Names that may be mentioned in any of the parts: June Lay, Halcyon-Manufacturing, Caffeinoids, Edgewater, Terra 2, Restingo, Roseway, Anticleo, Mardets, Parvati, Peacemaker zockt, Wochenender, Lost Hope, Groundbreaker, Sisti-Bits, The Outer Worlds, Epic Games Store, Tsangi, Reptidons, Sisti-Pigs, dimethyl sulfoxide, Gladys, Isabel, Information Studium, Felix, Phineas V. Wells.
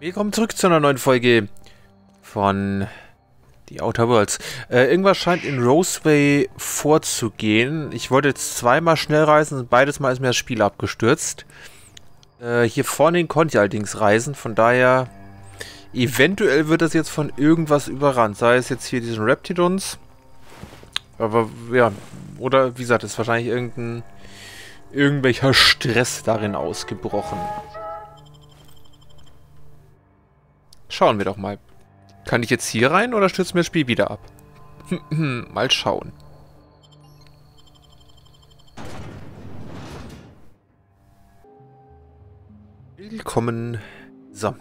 Willkommen zurück zu einer neuen Folge von The Outer Worlds. Irgendwas scheint in Roseway vorzugehen. Ich wollte jetzt zweimal schnell reisen und beides Mal ist mir das Spiel abgestürzt. Hier vorne konnte ich allerdings reisen, von daher eventuell wird das jetzt von irgendwas überrannt. Sei es jetzt hier diesen Reptidons. Aber ja, oder wie gesagt, ist wahrscheinlich irgendwelcher Stress darin ausgebrochen. Schauen wir doch mal. Kann ich jetzt hier rein oder stürzt mir das Spiel wieder ab? Mal schauen. Willkommen. So.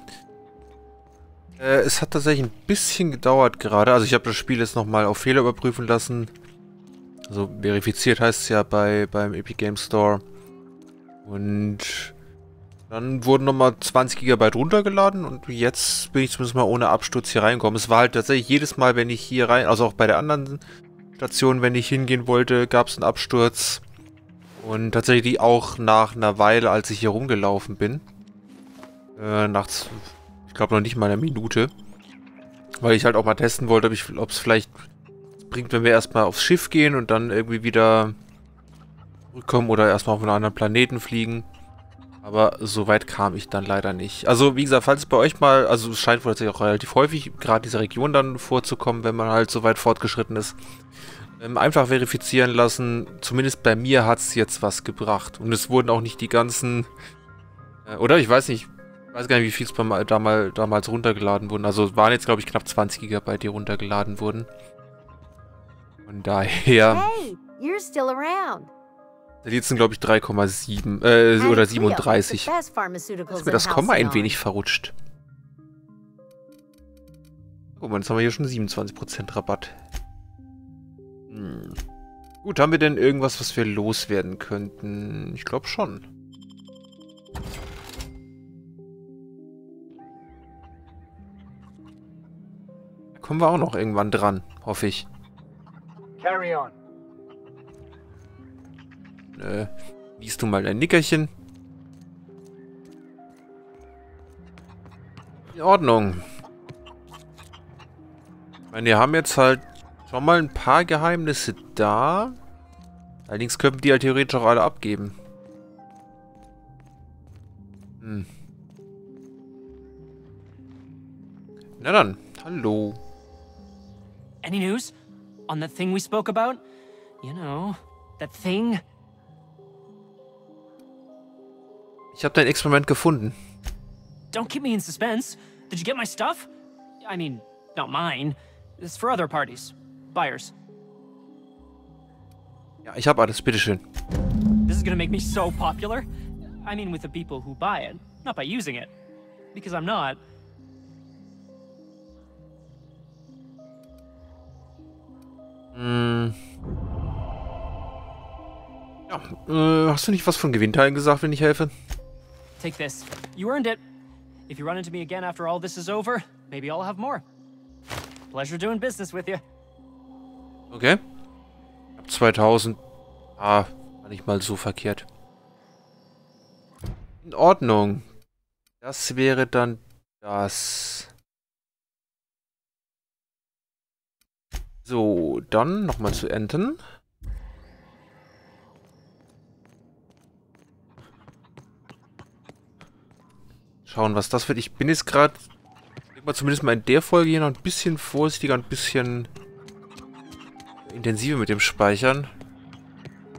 Es hat tatsächlich ein bisschen gedauert gerade. Also ich habe das Spiel jetzt nochmal auf Fehler überprüfen lassen. Also verifiziert heißt es ja beim Epic Games Store. Und dann wurden nochmal 20 GB runtergeladen und jetzt bin ich zumindest mal ohne Absturz hier reingekommen. Es war halt tatsächlich jedes Mal, wenn ich hier rein, also auch bei der anderen Station, wenn ich hingehen wollte, gab es einen Absturz. Und tatsächlich auch nach einer Weile, als ich hier rumgelaufen bin. Nachts, ich glaube noch nicht mal eine Minute. Weil ich halt auch mal testen wollte, ob es vielleicht bringt, wenn wir erstmal aufs Schiff gehen und dann irgendwie wieder zurückkommen oder erstmal auf einen anderen Planeten fliegen. Aber so weit kam ich dann leider nicht. Also wie gesagt, falls bei euch mal, also es scheint wohl tatsächlich auch relativ häufig, gerade diese Region dann vorzukommen, wenn man halt so weit fortgeschritten ist, einfach verifizieren lassen. Zumindest bei mir hat es jetzt was gebracht. Und es wurden auch nicht die ganzen, oder ich weiß gar nicht, wie viel es damals runtergeladen wurden. Also waren jetzt, glaube ich, knapp 20 GB, die runtergeladen wurden. Von daher... Hey, you're still around. Jetzt sind, glaube ich, 3,7 oder 37. Ist mir das Komma ein wenig verrutscht. Guck mal, jetzt haben wir hier schon 27% Rabatt. Hm. Gut, haben wir denn irgendwas, was wir loswerden könnten? Ich glaube schon. Da kommen wir auch noch irgendwann dran, hoffe ich. Carry on. Liest du mal dein Nickerchen? In Ordnung. Ich meine, wir haben jetzt halt schon mal ein paar Geheimnisse da. Allerdings könnten die halt theoretisch auch alle abgeben. Hm. Na dann, hallo. Any news on that thing we spoke about? You know, that thing. Ich habe dein Experiment gefunden. Don't keep me in suspense. Did you get my stuff? I mean, not mine. It's for other parties, buyers. Ja, ich habe alles, bitteschön. This is gonna make me so popular. I mean, with the people who buy it, not by using it, because I'm not. Mm. Ja, hast du nicht was von Gewinnteilen gesagt, wenn ich helfe? Take this. You earned it. If you run into me again after all this is over, maybe I'll have more. Pleasure doing business with you. Okay. Ab 2000. Ah, war nicht mal so verkehrt. In Ordnung. Das wäre dann das. So, dann nochmal zu enden. Schauen, was das wird. Ich bin jetzt gerade, zumindest mal in der Folge hier noch ein bisschen vorsichtiger, ein bisschen intensiver mit dem Speichern.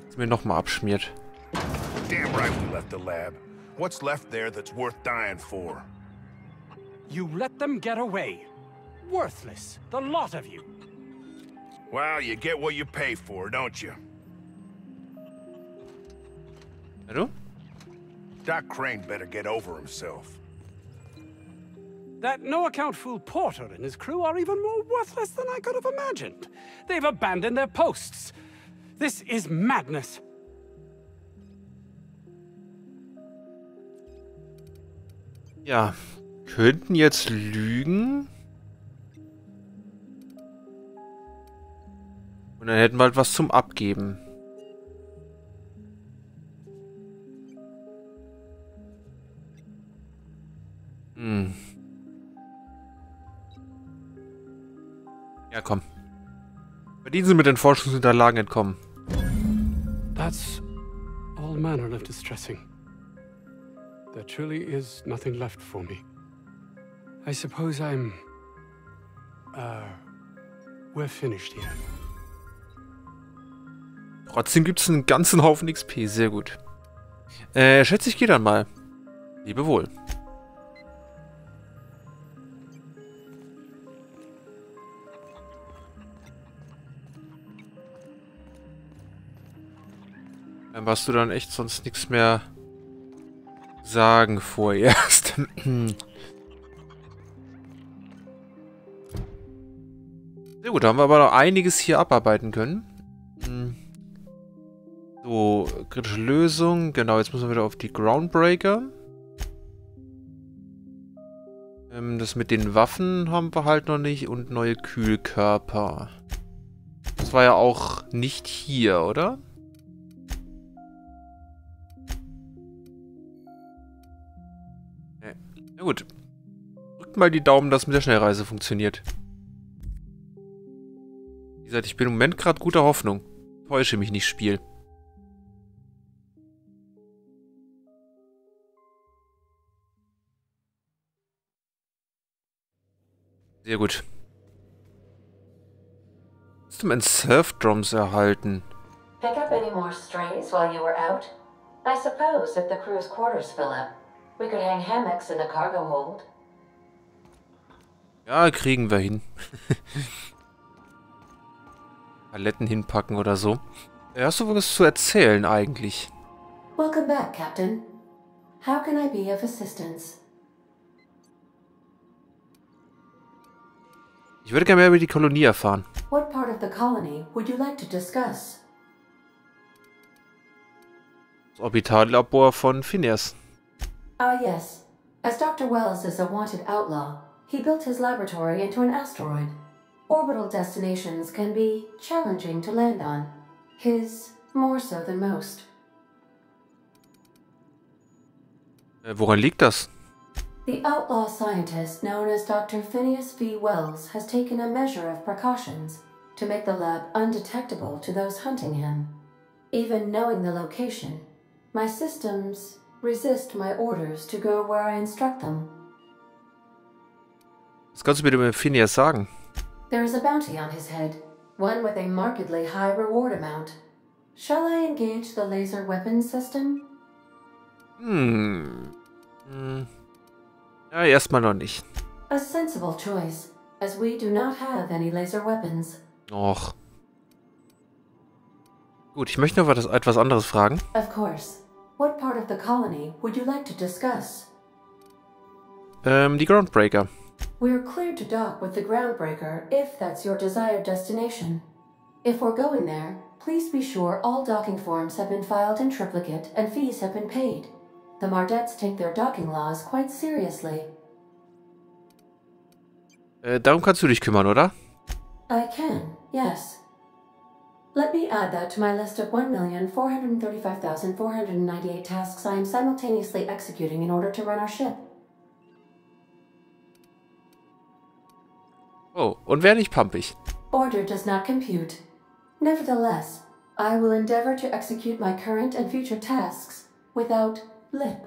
Das mir nochmal abschmiert. Damn right we left the lab. What's left there that's worth dying for? You let them get away. Worthless, the lot of you. Well, you get what you pay for, don't you? Hallo? Doc Crane better get over himself. That no-account fool Porter and his crew are even more worthless than I could have imagined. They've abandoned their posts. This is madness. Ja, könnten jetzt lügen. Und dann hätten wir halt was zum Abgeben. Hm. Ja, komm. Verdienen Sie mit den Forschungsunterlagen entkommen. That's all manner of distressing. There truly is nothing left for me. I suppose I'm... we're finished here. Trotzdem gibt es einen ganzen Haufen XP, sehr gut. Schätze ich, gehe dann mal. Lebe wohl. Dann warst du dann echt sonst nichts mehr sagen vorerst. Sehr gut, da haben wir aber noch einiges hier abarbeiten können. So, kritische Lösung. Genau, jetzt müssen wir wieder auf die Groundbreaker. Das mit den Waffen haben wir halt noch nicht. Und neue Kühlkörper. Das war ja auch nicht hier, oder? Nee. Na gut. Drückt mal die Daumen, dass mit der Schnellreise funktioniert. Wie gesagt, ich bin im Moment gerade guter Hoffnung. Täusche mich nicht, Spiel. Sehr gut. System and Surf Drums erhalten. Pick up any more strays while you were out. I suppose if the crew's quarters fill up, we could hang hammocks in the cargo hold. Ja, kriegen wir hin. Paletten hinpacken oder so. Hast du was zu erzählen eigentlich? Welcome back, Captain. How can I be of assistance? Ich würde gerne mehr über die Kolonie erfahren. What part of the colony would you like to discuss? Das Orbitallabor von Phineas. Ah, yes. As Dr. Wells is a wanted outlaw, he built his laboratory into an asteroid. Orbital destinations can be challenging to land on. His more so than most. Woran liegt das? The outlaw scientist known as Dr. Phineas V. Wells has taken a measure of precautions to make the lab undetectable to those hunting him. Even knowing the location, my systems resist my orders to go where I instruct them. Was kannst du bitte über Phineas sagen? There is a bounty on his head, one with a markedly high reward amount. Shall I engage the laser weapon system? Ja, erstmal noch nicht. A sensible choice, as we do not have any laser weapons. Och. Gut, ich möchte noch etwas anderes fragen. Of course. What part of the colony would you like to discuss? Die Groundbreaker. We're cleared to dock with the Groundbreaker if that's your desired destination. If we're going there, please be sure all docking forms have been filed in triplicate and fees have been paid. The Mardets take their docking laws quite seriously. Darum kannst du dich kümmern, oder? I can, yes. Let me add that to my list of 1,435,498 tasks I am simultaneously executing in order to run our ship. Oh, und werde ich pumpig. Order does not compute. Nevertheless, I will endeavor to execute my current and future tasks without Lip.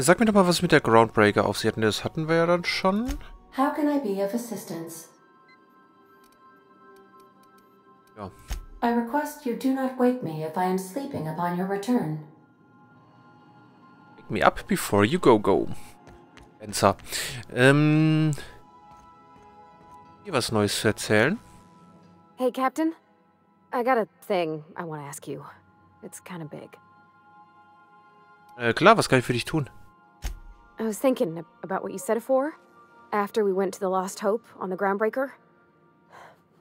Sag mir doch mal, was mit der Groundbreaker auf sich hatten. Das hatten wir ja dann schon. How can I be of assistance? Ja. I request you do not wake me if I am sleeping upon your return. Wake me up before you go. Enza. Hier was Neues zu erzählen. Hey, Captain. I got a thing I want to ask you. It's kind of big. Klar, was kann ich für dich tun? I was thinking about what you said before, after we went to the Lost Hope on the Groundbreaker.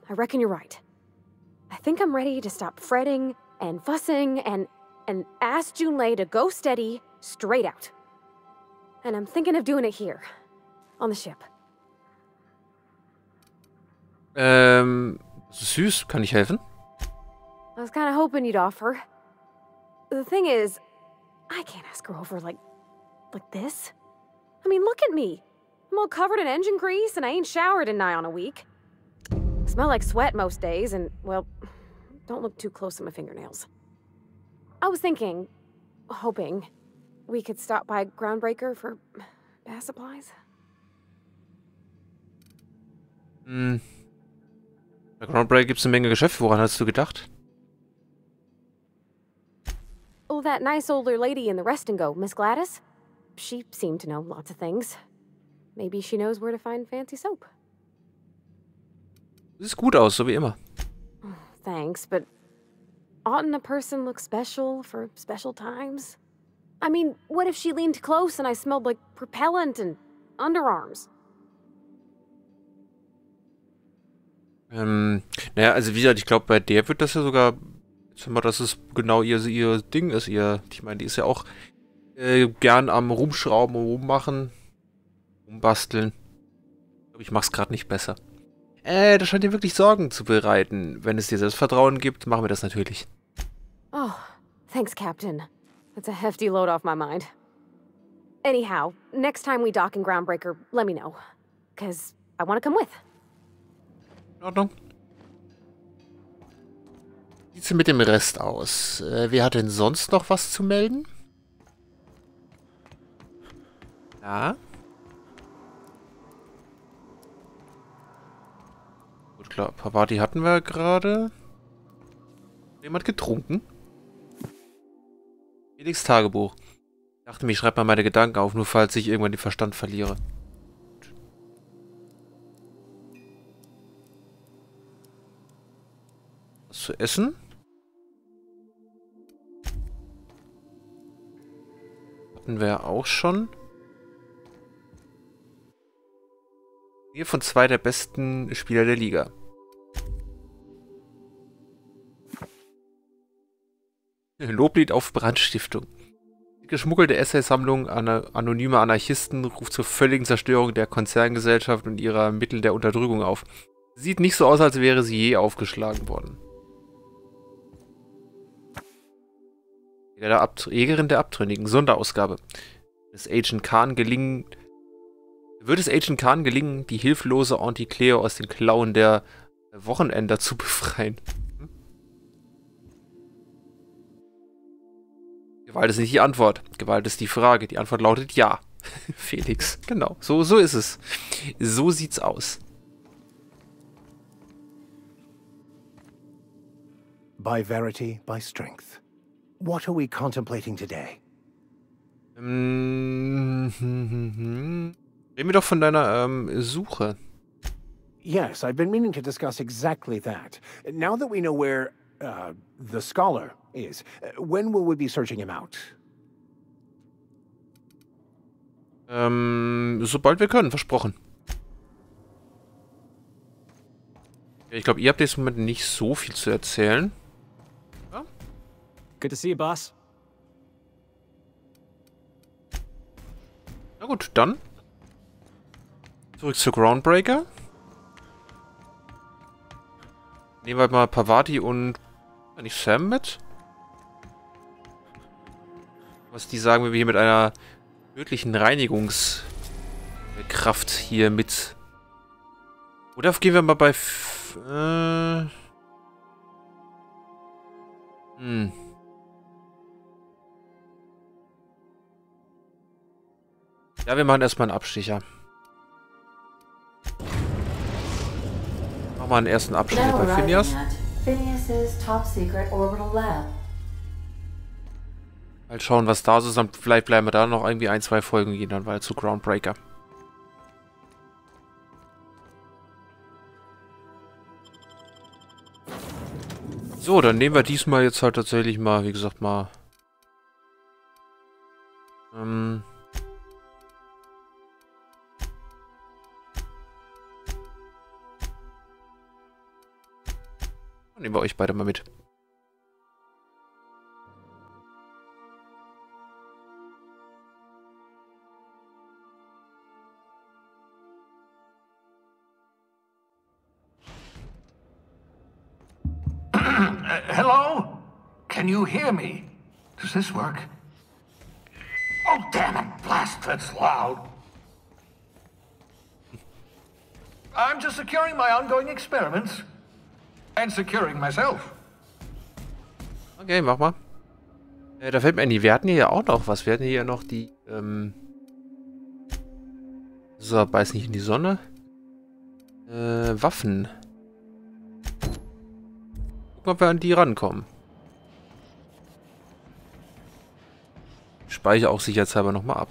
I reckon you're right. I think I'm ready to stop fretting and fussing and ask June Lay to go steady straight out. And I'm thinking of doing it here, on the ship. Süß, kann ich helfen? I was kind of hoping you'd offer. The thing is, I can't ask her over, like, Like this? I mean, look at me. I'm all covered in engine grease and I ain't showered in nigh on a week. I smell like sweat most days and, well, don't look too close at my fingernails. I was thinking, hoping, we could stop by Groundbreaker for bath supplies. Hm. Bei Groundbreaker gibt's eine Menge Geschäfte. Woran hast du gedacht? Oh, that nice older lady in the Restingo, Miss Gladys. She seemed to know lots of things. Maybe she knows where to find fancy soap. Sieht gut aus, so wie immer. Thanks, but oughtn't a person look special for special times? I mean, what if she leaned close and I smelled like propellant and underarms? Naja, also wie gesagt, ich glaube, bei der wird das ja sogar, sag mal, dass es genau ihr Ding ist, ich meine, die ist ja auch gern am Rumschrauben und Rummachen, Rumbasteln. Ich glaube, ich mach's gerade nicht besser. Das scheint dir wirklich Sorgen zu bereiten. Wenn es dir Selbstvertrauen gibt, machen wir das natürlich. Oh, thanks, Captain. That's a hefty load off my mind. Anyhow, next time we dock in Groundbreaker, let me know. Cause I want to come with. In Ordnung. Wie sieht's denn mit dem Rest aus? Wer hat denn sonst noch was zu melden? Ja. Gut, klar. Parvati hatten wir gerade. Jemand getrunken? Felix Tagebuch. Ich dachte mir, ich schreibe mal meine Gedanken auf, nur falls ich irgendwann den Verstand verliere. Was zu essen? Hatten wir auch schon. Hier von 2 der besten Spieler der Liga. Loblied auf Brandstiftung. Die geschmuggelte Essay-Sammlung anonymer Anarchisten ruft zur völligen Zerstörung der Konzerngesellschaft und ihrer Mittel der Unterdrückung auf. Sieht nicht so aus, als wäre sie je aufgeschlagen worden. Jägerin der Abtrünnigen, Sonderausgabe. Wird es Agent Khan gelingen, die hilflose Anticleo aus den Klauen der Wochenender zu befreien? Gewalt ist nicht die Antwort. Gewalt ist die Frage. Die Antwort lautet ja. Felix. Genau. So ist es. So sieht's aus. By verity, by strength. What are we contemplating today? Reden wir doch von deiner Suche. Yes, I've been meaning to discuss exactly that. Now that we know where the scholar is, when will we be searching him out? Sobald wir können, versprochen. Ja, ich glaube, ihr habt jetzt im Moment nicht so viel zu erzählen. Ja? Good to see you, boss. Na gut, dann. Zurück zu Groundbreaker. Nehmen wir mal Parvati und nicht Sam mit. Was die sagen, wenn wir hier mit einer tödlichen Reinigungskraft hier mit. Oder gehen wir mal bei. Ja, wir machen erstmal einen Abstecher. Machen wir einen ersten Abstecher bei Phineas. Phineas' top secret orbital lab. Mal schauen, was da so ist. Vielleicht bleiben wir da noch irgendwie 1, 2 Folgen gehen, dann weiter zu Groundbreaker. So, dann nehmen wir diesmal jetzt halt tatsächlich mal, wie gesagt, mal. Nehmen wir euch beide mal mit. Hello? Can you hear me? Does this work? Oh, damn it! Blast! that's loud. I'm just securing my ongoing experiments and securing myself. Okay, mach mal. Da fällt mir ein, wir hatten hier ja auch noch was. Wir hatten hier ja noch die, so, beiß nicht in die Sonne. Waffen. Gucken, ob wir an die rankommen. Speichere auch sicherheitshalber nochmal ab.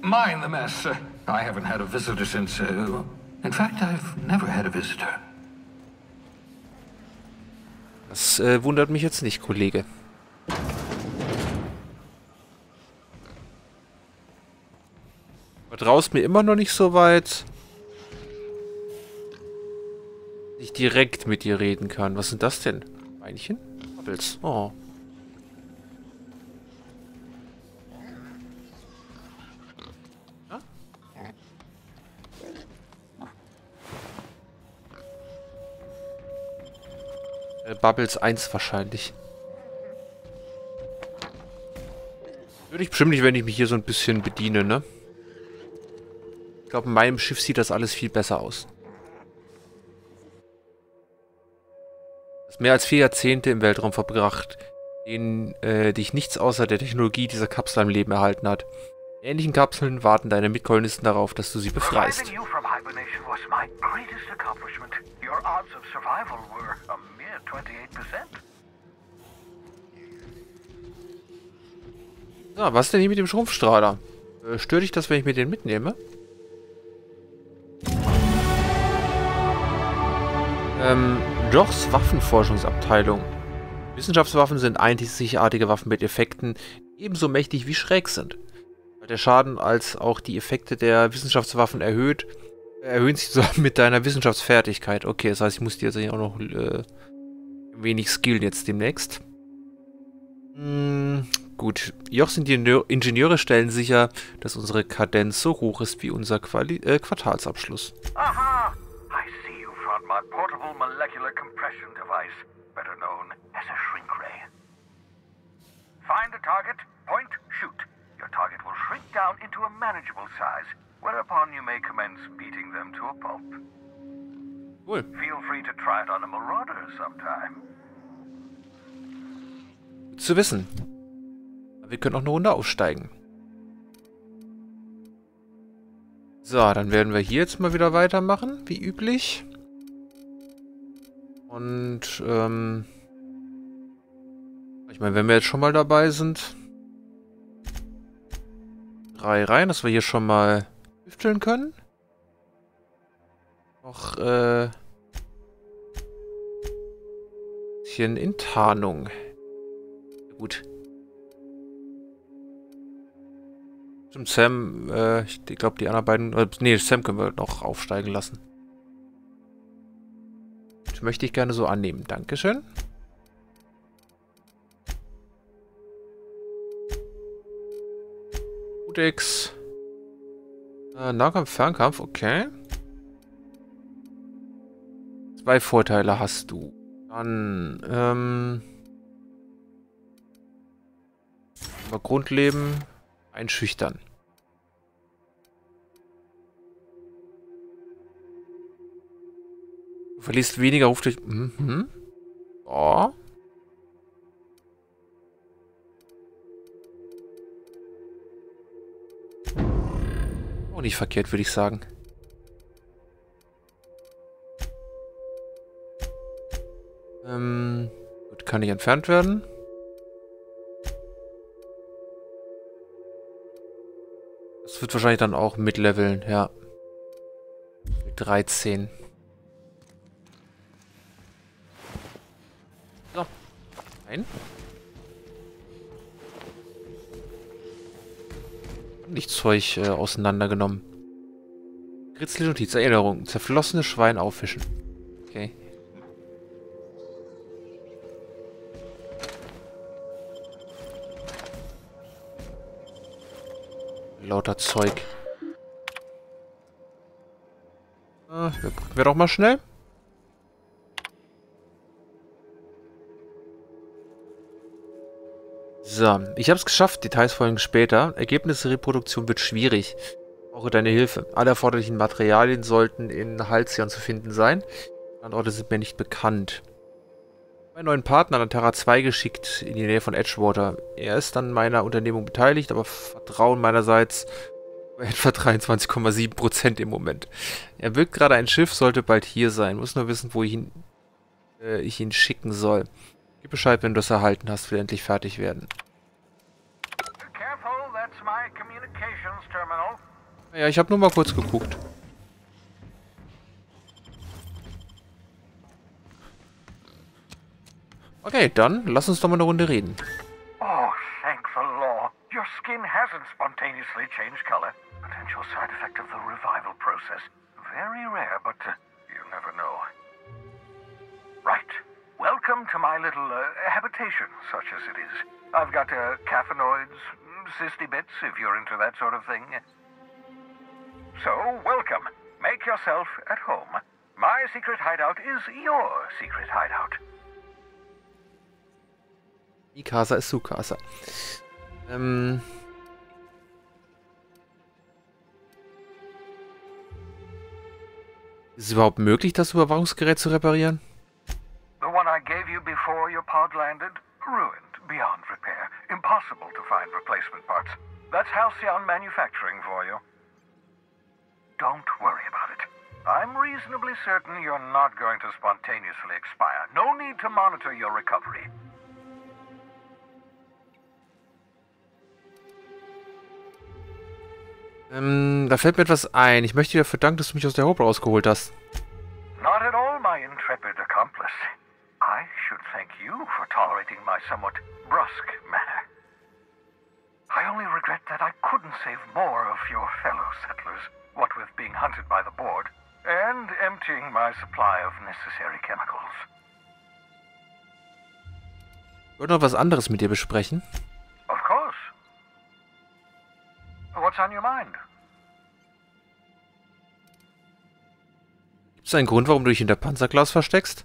Mind the mess. I haven't had a visitor since, in fact, I've never had a visitor. Das wundert mich jetzt nicht, Kollege. Vertraust mir immer noch nicht so weit, dass ich direkt mit dir reden kann. Was sind das denn? Beinchen? Appels. Oh. Ja? Bubbles 1 wahrscheinlich. Würde ich bestimmt nicht, wenn ich mich hier so ein bisschen bediene, ne? Ich glaube, in meinem Schiff sieht das alles viel besser aus. Das mehr als 4 Jahrzehnte im Weltraum verbracht, denen dich nichts außer der Technologie dieser Kapsel am Leben erhalten hat. In ähnlichen Kapseln warten deine Mitkolonisten darauf, dass du sie befreist. So, was denn hier mit dem Schrumpfstrahler? Stört dich das, wenn ich mir den mitnehme? Jochs Waffenforschungsabteilung. Wissenschaftswaffen sind einzigartige Waffen mit Effekten, die ebenso mächtig wie schräg sind. Der Schaden als auch die Effekte der Wissenschaftswaffen erhöhen sich zusammen mit deiner Wissenschaftsfertigkeit. Okay, das heißt, ich muss dir jetzt auch noch ein wenig Skill jetzt demnächst. Gut. Jochs Ingenieure stellen sicher, dass unsere Kadenz so hoch ist wie unser Quartalsabschluss. Aha! I see you found my portable molecular compression device, better known as a shrink ray. Find a target, point, shoot. Your target will shrink down into a manageable size. Whereupon you may commence beating them to a pulp. Cool. Feel free to try it on a marauder sometime. Zu wissen. Wir können auch eine Runde aufsteigen. So, dann werden wir hier jetzt mal wieder weitermachen, wie üblich. Und, ich meine, wenn wir jetzt schon mal dabei sind, 3 rein, dass wir hier schon mal hüfteln können. Noch ein bisschen in Tarnung. Gut. Zum Sam, ich glaube die anderen beiden, nee, Sam können wir noch aufsteigen lassen. Das möchte ich gerne so annehmen. Dankeschön. Codex. Nahkampf, Fernkampf, okay. 2 Vorteile hast du. Dann, über Grundleben, einschüchtern. Du verlierst weniger, ruft dich. Ja. Auch nicht verkehrt, würde ich sagen. Gut, kann nicht entfernt werden. Das wird wahrscheinlich dann auch mitleveln, ja. Mit 13. So. Nein. Nichts Zeug auseinandergenommen. Kritzliche Notiz, Erinnerung. Zerflossene Schwein auffischen. Okay. Lauter Zeug. Überprüfen wir doch mal schnell. So, So, ich habe es geschafft. Details folgen später. Ergebnisreproduktion wird schwierig. Ich brauche deine Hilfe. Alle erforderlichen Materialien sollten in Halcyon zu finden sein. Standorte sind mir nicht bekannt. Mein neuen Partner an Terra 2 geschickt, in die Nähe von Edgewater. Er ist an meiner Unternehmung beteiligt, aber Vertrauen meinerseits etwa 23,7% im Moment. Er wirkt gerade ein Schiff, sollte bald hier sein. Muss nur wissen, wo ich ihn schicken soll. Gib Bescheid, wenn du das erhalten hast, will endlich fertig werden. Naja, ich habe nur mal kurz geguckt. Okay, dann lass uns doch mal eine Runde reden. Oh, thankful Lord. Your skin hasn't spontaneously changed color. Potential side effect of the revival process. Very rare, but you never know. Right. Welcome to my little habitation, such as it is. I've got caffeinoids, Sisti-Bits, if you're into that sort of thing. So, welcome. Make yourself at home. My secret hideout is your secret hideout. Mikasa ist Sukasa. Ist es überhaupt möglich, das Überwachungsgerät zu reparieren? The one I gave you before your pod landed, ruined beyond repair. Impossible to find replacement parts. That's Halcyon-Manufacturing for you. Don't worry about it. I'm reasonably certain you're not going to spontaneously expire. No need to monitor your recovery. Da fällt mir etwas ein. Ich möchte dir dafür danken, dass du mich aus der Hope rausgeholt hast. Not at all, my intrepid accomplice. I should thank you for tolerating my somewhat brusque manner. I only regret that I couldn't save more of your fellow settlers, what with being hunted by the board and emptying my supply of necessary chemicals. Ich wollte noch was anderes mit dir besprechen. Of course. What's on your mind? Gibt's einen Grund, warum du dich hinter Panzerglas versteckst?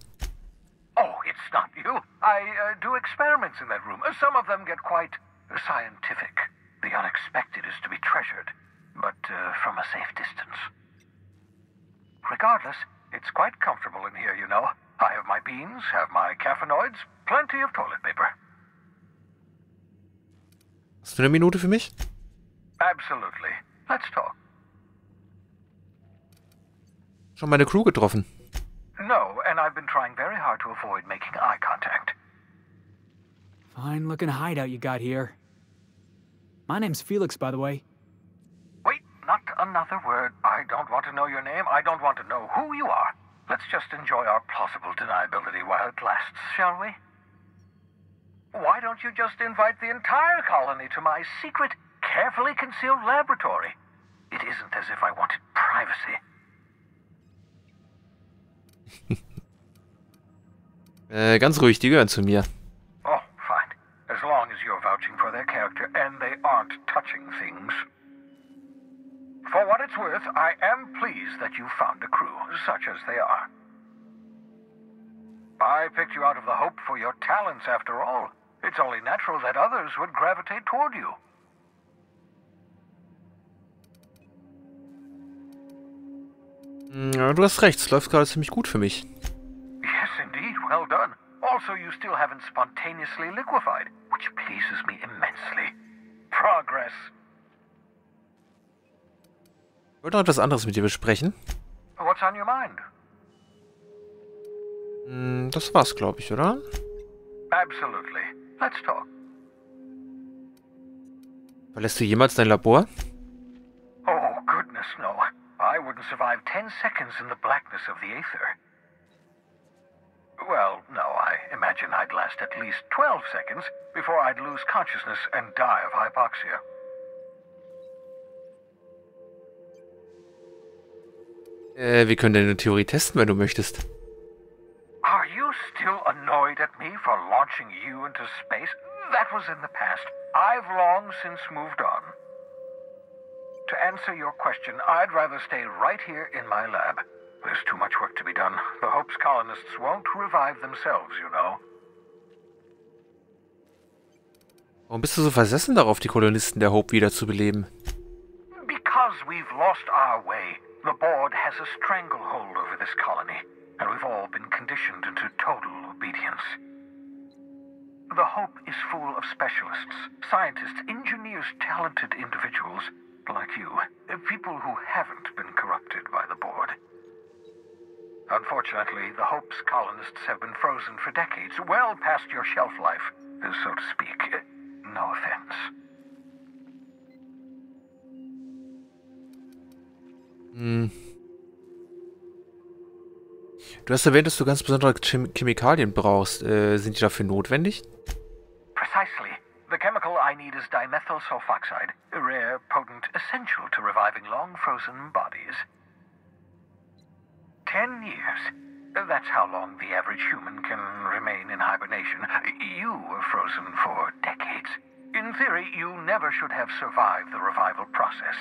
Oh, it's not you. I do experiments in that room. Some of them get quite scientific. The unexpected is to be treasured, but from a safe distance. Regardless, it's quite comfortable in here, you know. I have my beans, have my caffeinoids, plenty of toilet paper. Hast du eine Minute für mich? Absolutely. Let's talk. Schon meine Crew getroffen? No, and I've been trying very hard to avoid making eye contact. Fine looking hideout you got here. My name's Felix, by the way. Wait, not another word. I don't want to know your name. I don't want to know who you are. Let's just enjoy our plausible deniability while it lasts, shall we? Why don't you just invite the entire colony to my secret, carefully concealed laboratory? It isn't as if I wanted privacy. Ganz ruhig, die gehören zu mir. Oh, fine. As long as you're vouching for their character and they aren't touching things. For what it's worth, I am pleased that you found a crew, such as they are. I picked you out of the hope for your talents, after all. It's only natural that others would gravitate toward you. Ja, du hast recht, es läuft gerade ziemlich gut für mich. Yes, indeed, well done. Also, you still haven't spontaneously liquefied, which pleases me immensely. Progress. Ich wollte noch etwas anderes mit dir besprechen. What's on your mind? Das war's, glaube ich, oder? Absolutely. Let's talk. Verlässt du jemals dein Labor? Oh, goodness no. I wouldn't survive 10 seconds in the blackness of the aether. Well, no, I imagine I'd last at least 12 seconds before I'd lose consciousness and die of hypoxia. Wir können deine Theorie testen, wenn du möchtest. Are you still annoyed at me for launching you into space? That was in the past. I've long since moved on. To answer your question, I'd rather stay right here in my lab. There's too much work to be done. The Hope's colonists won't revive themselves, you know. Warum bist du so versessen darauf, die Kolonisten der Hope wieder zu beleben? Because we've lost our way, the board has a stranglehold over this colony, and we've all been conditioned into total obedience. The Hope is full of specialists, scientists, engineers, talented individuals like you, people who haven't been corrupted by the board. Unfortunately, the Hope's colonists have been frozen for decades, well past your shelf life, so to speak. No offense. Hm. Du hast erwähnt, dass du ganz besondere Chemikalien brauchst. Sind die dafür notwendig? Precisely. The chemical I need is dimethyl sulfoxide, a rare, potent, essential to reviving long-frozen bodies. 10 years. That's how long the average human can remain in hibernation. You were frozen for decades. In theory, you never should have survived the revival process.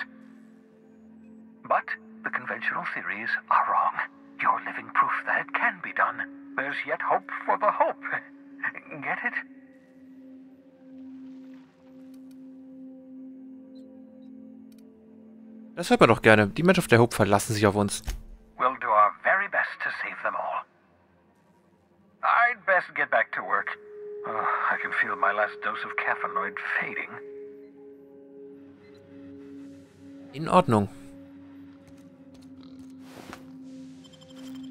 But the conventional theories are wrong. You're living proof that it can be done. There's yet hope for the hope. Get it? Das hört man doch gerne. Die Mannschaft der Hope verlassen sich auf uns. We'll do our very best to save them all. I'd best get back to work. Oh, I can feel my last dose of caffeinoid fading. In Ordnung.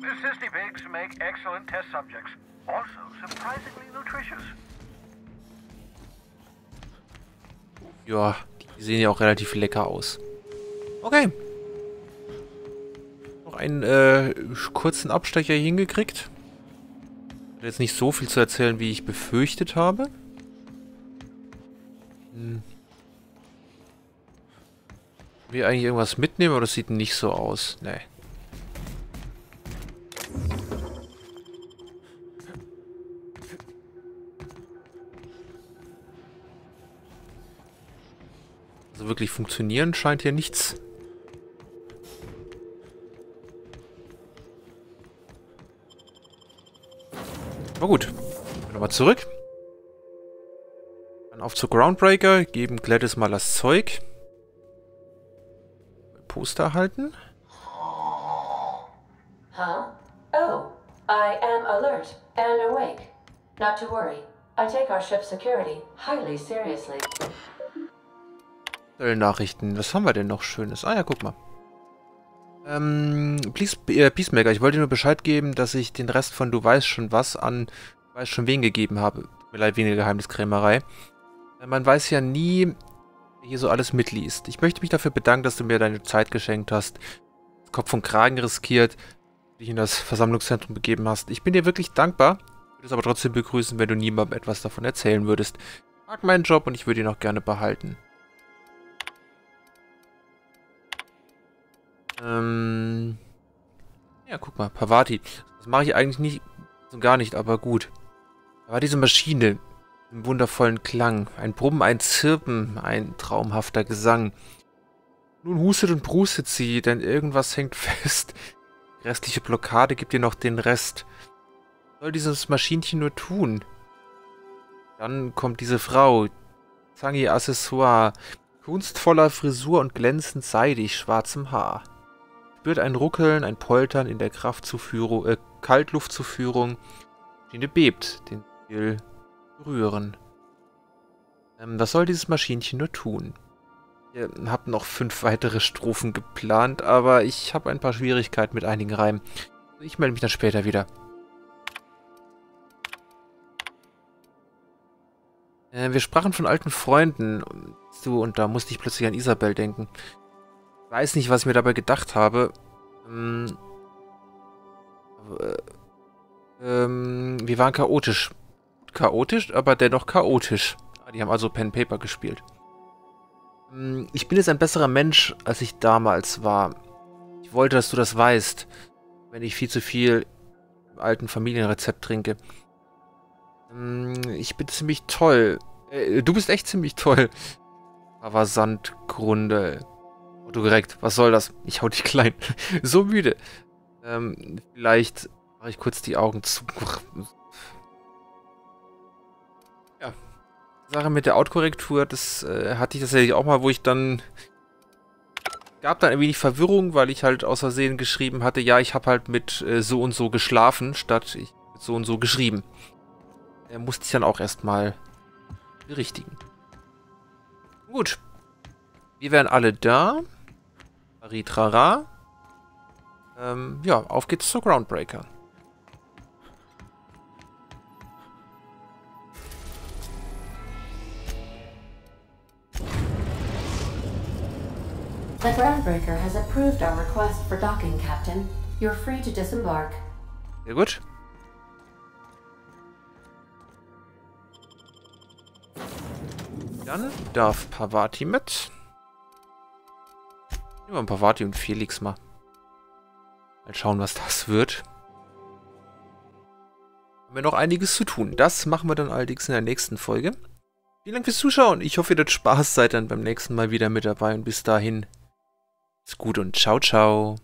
Sisti-Pigs make excellent test subjects, also surprisingly nutritious. Ja, die sehen ja auch relativ lecker aus. Okay. Noch einen kurzen Abstecher hier hingekriegt. Hat jetzt nicht so viel zu erzählen, wie ich befürchtet habe. Hm. Will ich eigentlich irgendwas mitnehmen, aber das sieht nicht so aus. Nee. Also wirklich funktionieren scheint hier nichts. Aber gut, nochmal zurück. Dann auf zur Groundbreaker, geben Gladys mal das Zeug. Poster erhalten. Huh? Oh, I am alert and awake. Not to worry, I take our ship's security highly seriously. Nachrichten. Was haben wir denn noch Schönes? Ah ja, guck mal. Peacemaker, ich wollte nur Bescheid geben, dass ich den Rest von Du weißt schon was an Weiß schon wen gegeben habe. Tut mir leid, weniger Geheimniskrämerei. Man weiß ja nie, wer hier so alles mitliest. Ich möchte mich dafür bedanken, dass du mir deine Zeit geschenkt hast, das Kopf und Kragen riskiert, dich in das Versammlungszentrum begeben hast. Ich bin dir wirklich dankbar, würde es aber trotzdem begrüßen, wenn du niemandem etwas davon erzählen würdest. Ich mag meinen Job und ich würde ihn auch gerne behalten. Ja, guck mal, Parvati. Das mache ich eigentlich nicht, so gar nicht, aber gut. Da war diese Maschine, einen wundervollen Klang, ein Brummen, ein Zirpen, ein traumhafter Gesang. Nun hustet und prustet sie, denn irgendwas hängt fest. Die restliche Blockade gibt ihr noch den Rest. Was soll dieses Maschinchen nur tun? Dann kommt diese Frau, Tsangi Accessoire, kunstvoller Frisur und glänzend seidig schwarzem Haar. Spürt ein Ruckeln, ein Poltern in der Kaltluftzuführung. Die bebt, den will berühren. Was soll dieses Maschinchen nur tun? Ihr habt noch 5 weitere Strophen geplant, aber ich habe ein paar Schwierigkeiten mit einigen Reimen. Ich melde mich dann später wieder. Wir sprachen von alten Freunden, und da musste ich plötzlich an Isabel denken. Ich weiß nicht, was ich mir dabei gedacht habe. Wir waren chaotisch. Chaotisch, aber dennoch chaotisch. Die haben also Pen and Paper gespielt. Ich bin jetzt ein besserer Mensch, als ich damals war. Ich wollte, dass du das weißt, wenn ich viel zu viel im alten Familienrezept trinke. Ich bin ziemlich toll. Du bist echt ziemlich toll. Aber Sandgrunde. Oh, du direkt, was soll das? Ich hau dich klein. So müde. Vielleicht mache ich kurz die Augen zu. Ja. Sache mit der Autokorrektur, das hatte ich tatsächlich auch mal, wo ich dann... gab dann ein wenig Verwirrung, weil ich halt aus Versehen geschrieben hatte, ja, ich habe halt mit so und so geschlafen, statt ich mit so und so geschrieben. Da musste ich dann auch erstmal berichtigen. Gut. Wir wären alle da. Aritrara. Ja, auf geht's zur Groundbreaker. The Groundbreaker has approved our request for docking, Captain. You're free to disembark. Sehr gut. Dann darf Parvati mit. Nehmen wir Parvati und Felix mal. Mal schauen, was das wird. Haben wir noch einiges zu tun. Das machen wir dann allerdings in der nächsten Folge. Vielen Dank fürs Zuschauen. Ich hoffe, ihr habt Spaß, seid dann beim nächsten Mal wieder mit dabei und bis dahin. Ist gut und ciao, ciao.